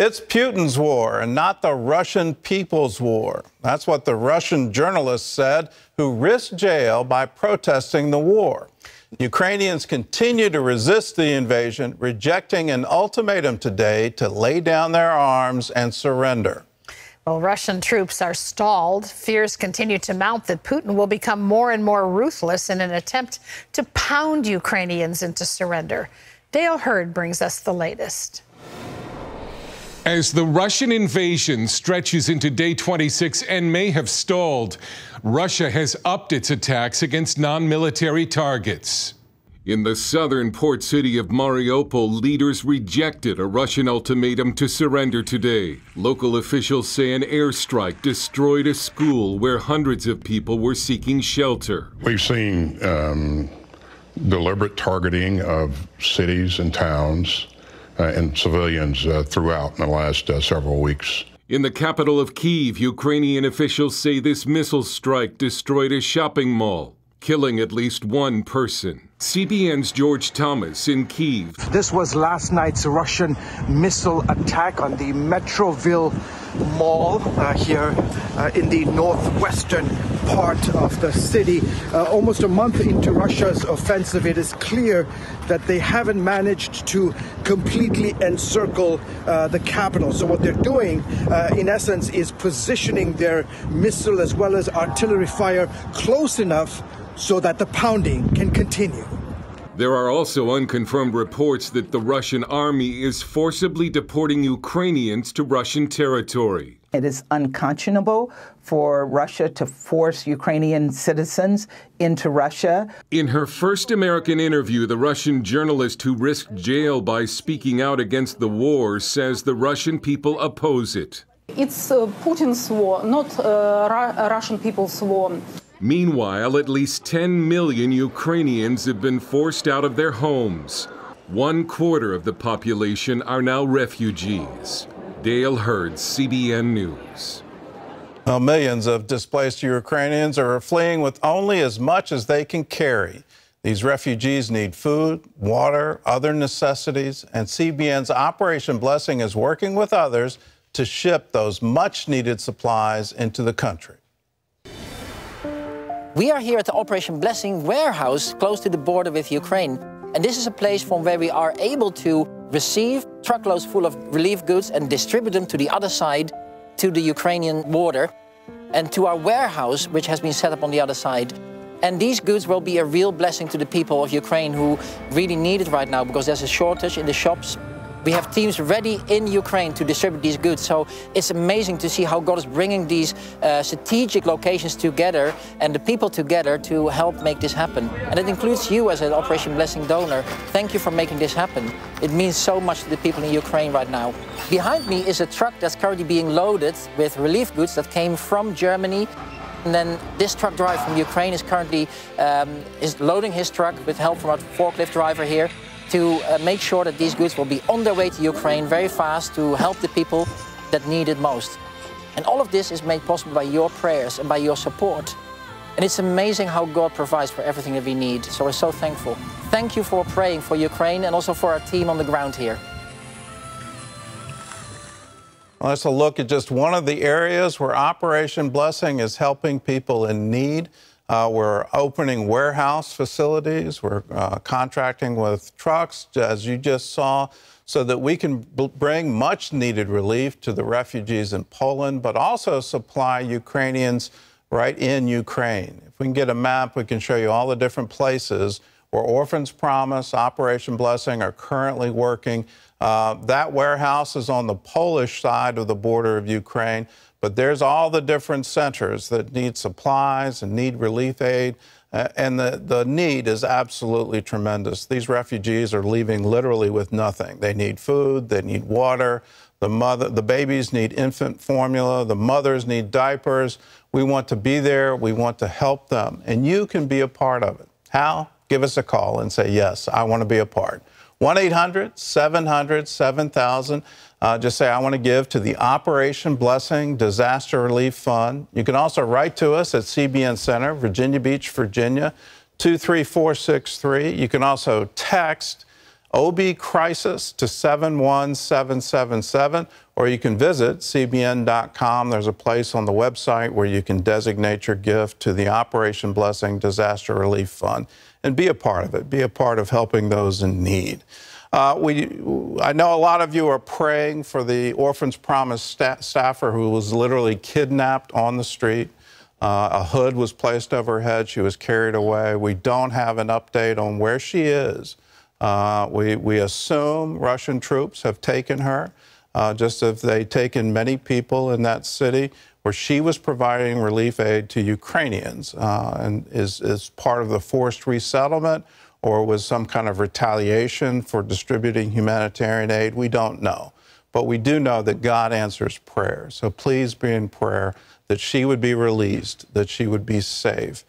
It's Putin's war and not the Russian people's war. That's what the Russian journalist said who risked jail by protesting the war. Ukrainians continue to resist the invasion, rejecting an ultimatum today to lay down their arms and surrender. Well, Russian troops are stalled. Fears continue to mount that Putin will become more and more ruthless in an attempt to pound Ukrainians into surrender. Dale Hurd brings us the latest. As the Russian invasion stretches into day 26 and may have stalled, Russia has upped its attacks against non-military targets. In the southern port city of Mariupol, leaders rejected a Russian ultimatum to surrender today. Local officials say an airstrike destroyed a school where hundreds of people were seeking shelter. We've seen deliberate targeting of cities and towns and civilians throughout in the last several weeks. In the capital of Kyiv, Ukrainian officials say this missile strike destroyed a shopping mall, killing at least one person. CBN's George Thomas in Kyiv. This was last night's Russian missile attack on the Metroville Mall here in the northwestern part of the city. Almost a month into Russia's offensive, it is clear that they haven't managed to completely encircle the capital. So what they're doing, in essence, is positioning their missile as well as artillery fire close enough so that the pounding can continue. There are also unconfirmed reports that the Russian army is forcibly deporting Ukrainians to Russian territory. It is unconscionable for Russia to force Ukrainian citizens into Russia. In her first American interview, the Russian journalist who risked jail by speaking out against the war says the Russian people oppose it. It's Putin's war, not Russian people's war. Meanwhile, at least 10 million Ukrainians have been forced out of their homes. 1/4 of the population are now refugees. Dale Hurd, CBN News. Well, millions of displaced Ukrainians are fleeing with only as much as they can carry. These refugees need food, water, other necessities, and CBN's Operation Blessing is working with others to ship those much-needed supplies into the country. We are here at the Operation Blessing warehouse close to the border with Ukraine. And this is a place from where we are able to receive truckloads full of relief goods and distribute them to the other side, to the Ukrainian border, and to our warehouse, which has been set up on the other side. And these goods will be a real blessing to the people of Ukraine who really need it right now because there's a shortage in the shops. We have teams ready in Ukraine to distribute these goods, so it's amazing to see how God is bringing these strategic locations together and the people together to help make this happen. And it includes you as an Operation Blessing donor. Thank you for making this happen. It means so much to the people in Ukraine right now. Behind me is a truck that's currently being loaded with relief goods that came from Germany. And then this truck driver from Ukraine is currently is loading his truck with help from our forklift driver here, to make sure that these goods will be on their way to Ukraine very fast to help the people that need it most. And all of this is made possible by your prayers and by your support. And it's amazing how God provides for everything that we need. So we're so thankful. Thank you for praying for Ukraine and also for our team on the ground here. Well, let's look at just one of the areas where Operation Blessing is helping people in need. We're opening warehouse facilities. We're contracting with trucks, as you just saw, so that we can bring much-needed relief to the refugees in Poland, but also supply Ukrainians right in Ukraine. If we can get a map, we can show you all the different places where Orphans Promise, Operation Blessing are currently working. That warehouse is on the Polish side of the border of Ukraine. But there's all the different centers that need supplies and need relief aid, and the need is absolutely tremendous. These refugees are leaving literally with nothing. They need food, they need water, the babies need infant formula, the mothers need diapers. We want to be there, we want to help them, and you can be a part of it. How? Give us a call and say, yes, I want to be a part. 1-800-700-7000. Just say, I want to give to the Operation Blessing Disaster Relief Fund. You can also write to us at CBN Center, Virginia Beach, Virginia, 23463. You can also text OB Crisis to 71777, or you can visit cbn.com. There's a place on the website where you can designate your gift to the Operation Blessing Disaster Relief Fund and be a part of it. Be a part of helping those in need. I know a lot of you are praying for the Orphans Promise staffer who was literally kidnapped on the street. A hood was placed over her head. She was carried away. We don't have an update on where she is. We assume Russian troops have taken her, just as they've taken many people in that city where she was providing relief aid to Ukrainians, and is part of the forced resettlement, or was some kind of retaliation for distributing humanitarian aid. We don't know. But we do know that God answers prayer. So please be in prayer that she would be released, that she would be safe.